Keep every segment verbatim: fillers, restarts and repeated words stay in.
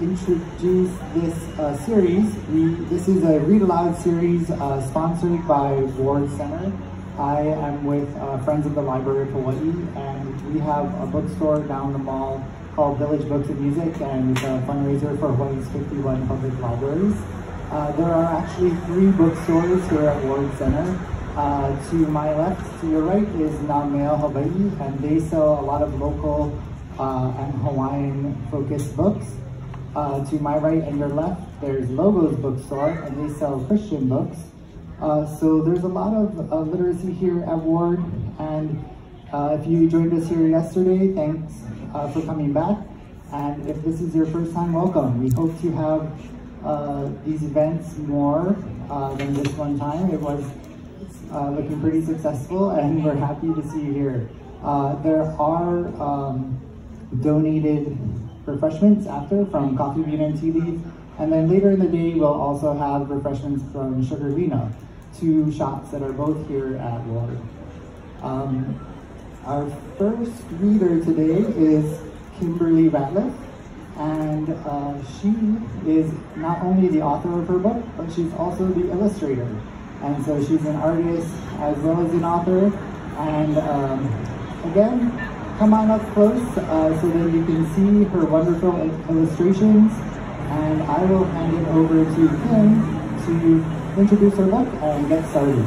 introduce this uh, series. We, this is a read aloud series uh, sponsored by Ward Center. I am with uh, Friends of the Library of Hawaii, and we have a bookstore down the mall called Village Books and Music, and it's a fundraiser for Hawaii's fifty-one public libraries. Uh, there are actually three bookstores here at Ward Center. Uh, to my left, to your right, is Na Mea Hawaii, and they sell a lot of local uh, and Hawaiian-focused books. Uh, to my right and your left, there's Logos Bookstore, and they sell Christian books. Uh, so there's a lot of uh, literacy here at Ward, and uh, if you joined us here yesterday, thanks uh, for coming back. And if this is your first time, welcome. We hope to have uh, these events more uh, than this one time. It was uh, looking pretty successful, and we're happy to see you here. Uh, there are um, donated refreshments after from Coffee Bean and T V, and then later in the day we'll also have refreshments from Sugar Veena, two shops that are both here at Ward. Um, our first reader today is Kimberly Ratliff, and uh, she is not only the author of her book, but she's also the illustrator. And so she's an artist as well as an author, and um, again, come on up close uh, so that you can see her wonderful illustrations, and I will hand it over to Kim to introduce her book and get started.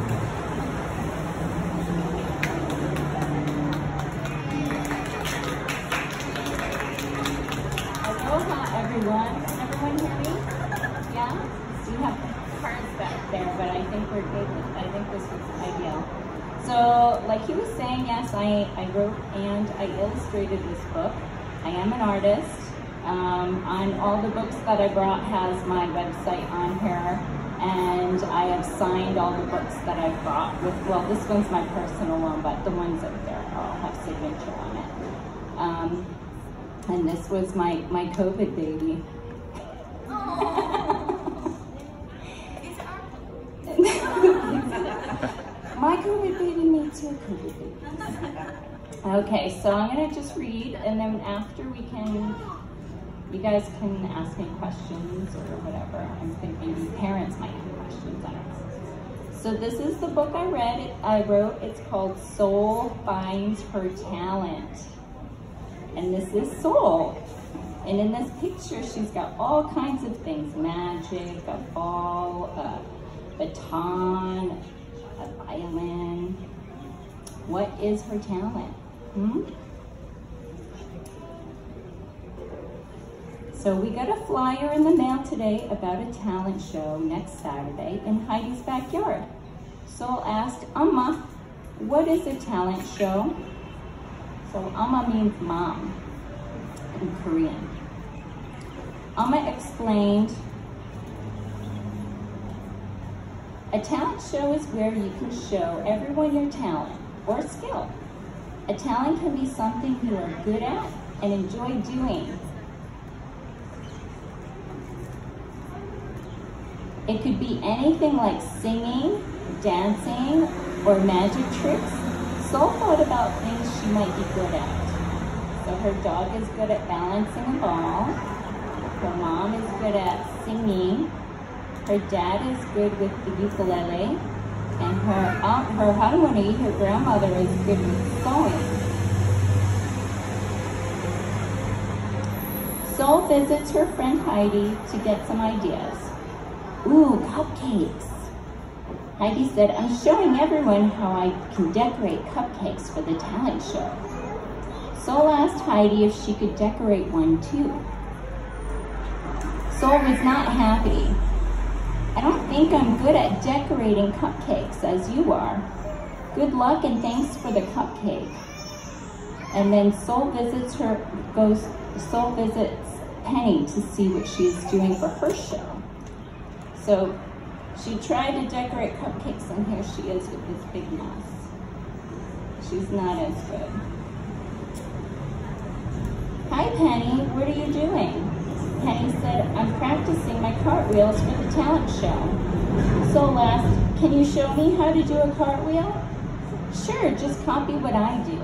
Aloha everyone. Can everyone hear me? Yeah? We have cards back there, but I think we're good. I think this is ideal. So, like he was saying, yes, I, I wrote and I illustrated this book. I am an artist. Um, on all the books that I brought has my website on here, and I have signed all the books that I brought with, well, this one's my personal one, but the ones out there all have signature on it. Um, and this was my, my COVID baby. My COVID baby, me too, COVID baby. Okay, so I'm gonna just read, and then after we can, you guys can ask me questions or whatever. I'm thinking parents might have questions, I don't know. So this is the book I read, I wrote. It's called Seoul Finds Her Talent. And this is Seoul. And in this picture, she's got all kinds of things, magic, a ball, a baton, a violin. What is her talent? Hmm? So we got a flyer in the mail today about a talent show next Saturday in Heidi's backyard. Seoul asked Amma, what is a talent show? So Amma means mom in Korean. Amma explained, a talent show is where you can show everyone your talent or skill. A talent can be something you are good at and enjoy doing. It could be anything like singing, dancing, or magic tricks. Seoul thought about things she might be good at. So her dog is good at balancing a ball. Her mom is good at singing. Her dad is good with the ukulele, and her aunt, her harmony, her grandmother, is good with sewing. Seoul visits her friend Heidi to get some ideas. Ooh, cupcakes. Heidi said, I'm showing everyone how I can decorate cupcakes for the talent show. Seoul asked Heidi if she could decorate one too. Seoul was not happy. I don't think I'm good at decorating cupcakes as you are. Good luck and thanks for the cupcake. And then Seoul visits her, goes, Seoul visits Penny to see what she's doing for her show. So she tried to decorate cupcakes, and here she is with this big mess. She's not as good. Hi Penny, what are you doing? Penny said, I'm practicing my cartwheels for the talent show. Seoul asked, can you show me how to do a cartwheel? Sure, just copy what I do.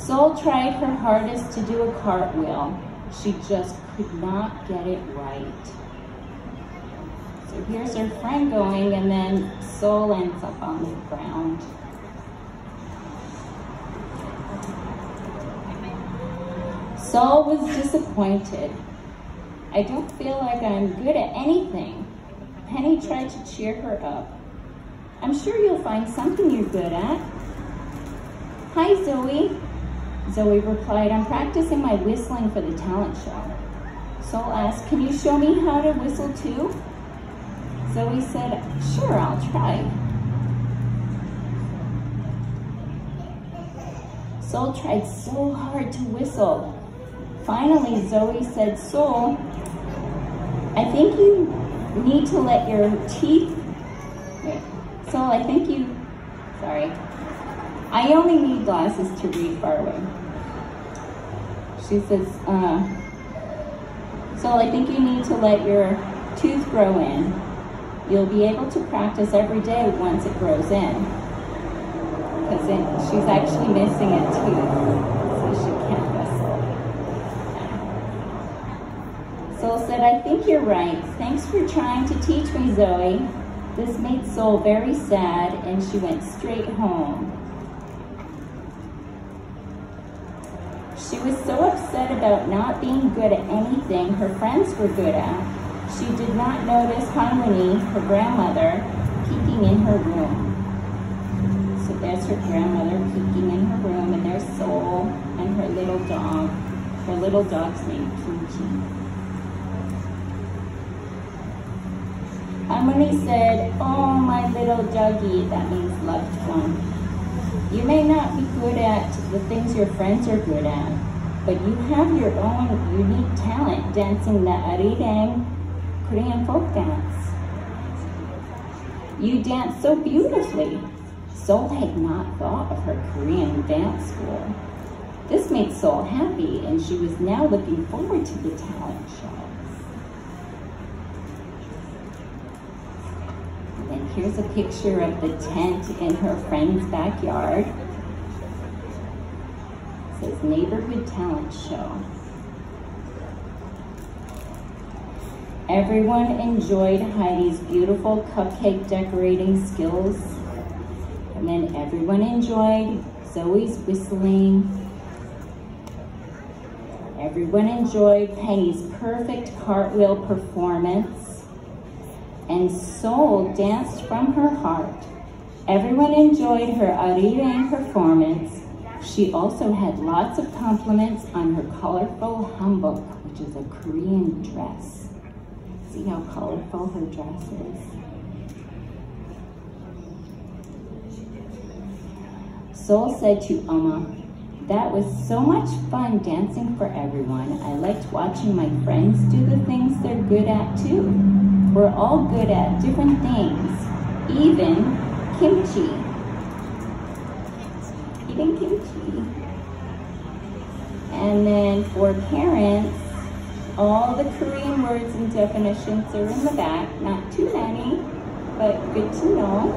Seoul tried her hardest to do a cartwheel. She just could not get it right. So here's her friend going, and then Seoul ends up on the ground. Seoul was disappointed. I don't feel like I'm good at anything. Penny tried to cheer her up. I'm sure you'll find something you're good at. Hi, Zoe. Zoe replied, I'm practicing my whistling for the talent show. Seoul asked, can you show me how to whistle too? Zoe said, sure, I'll try. Seoul tried so hard to whistle. Finally, Zoe said, Seoul, I think you need to let your teeth, wait, Seoul, I think you, sorry. I only need glasses to read far away. She says, uh, Seoul, I think you need to let your tooth grow in. You'll be able to practice every day once it grows in. Because she's actually missing a tooth, so she can't whistle. Seoul said, I think you're right. Thanks for trying to teach me, Zoe. This made Seoul very sad, and she went straight home. She was so upset about not being good at anything her friends were good at. She did not notice Harmony, her grandmother, peeking in her room. So there's her grandmother peeking in her room, and there's Seoul and her little dog. Her little dog's named Kimchi. Harmony said, oh, my little doggy, that means loved one. You may not be good at the things your friends are good at, but you have your own unique talent dancing the arirang Korean folk dance. You dance so beautifully. Seoul had not thought of her Korean dance school. This made Seoul happy, and she was now looking forward to the talent show. And here's a picture of the tent in her friend's backyard. It says Neighborhood Talent Show. Everyone enjoyed Heidi's beautiful cupcake decorating skills. And then everyone enjoyed Zoe's whistling. Everyone enjoyed Penny's perfect cartwheel performance. And Seoul danced from her heart. Everyone enjoyed her arirang performance. She also had lots of compliments on her colorful hanbok, which is a Korean dress. See how colorful her dress is? Seoul said to Oma, that was so much fun dancing for everyone. I liked watching my friends do the things they're good at too. We're all good at different things, even kimchi. Even kimchi. And then for parents, all the Korean words and definitions are in the back. Not too many, but good to know.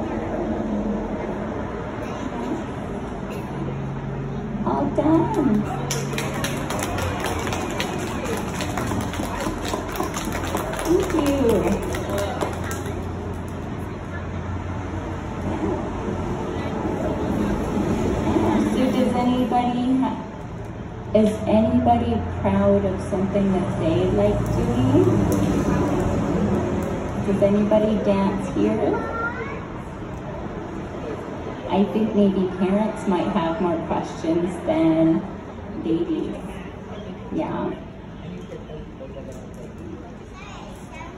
All done. Thank you. Yeah. So does anybody, is anybody proud of something that they like doing? Does anybody dance here? I think maybe parents might have more questions than they do. Yeah.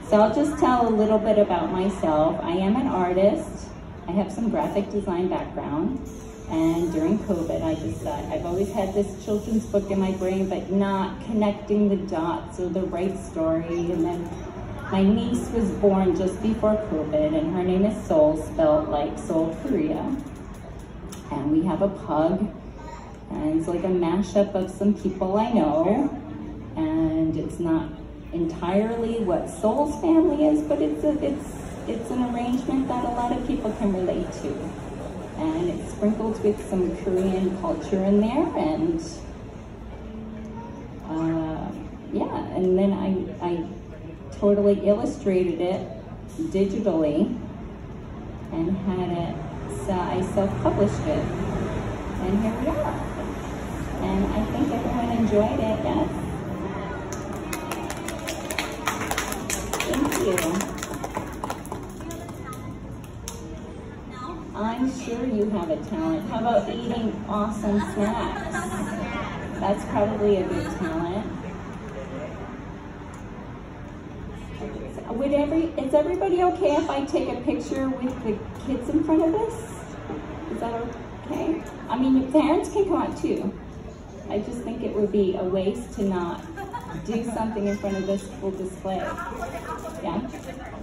So I'll just tell a little bit about myself. I am an artist. I have some graphic design background. And during COVID, I just thought, I've always had this children's book in my brain, but not connecting the dots or the right story. And then my niece was born just before COVID, and her name is Seoul, spelled like Seoul, Korea. And we have a pug, and it's like a mashup of some people I know, and it's not entirely what Seoul's family is, but it's a, it's it's an arrangement that a lot of people can relate to, and it's sprinkled with some Korean culture in there, and uh, and then I, I totally illustrated it digitally and had it, so I self-published it, and here we are. And I think everyone enjoyed it, yes? Thank you. I'm sure you have a talent. How about eating awesome snacks? That's probably a good talent. Would every, is everybody okay if I take a picture with the kids in front of us? Is that okay? I mean, your parents can come out too. I just think it would be a waste to not do something in front of this full display. Yeah?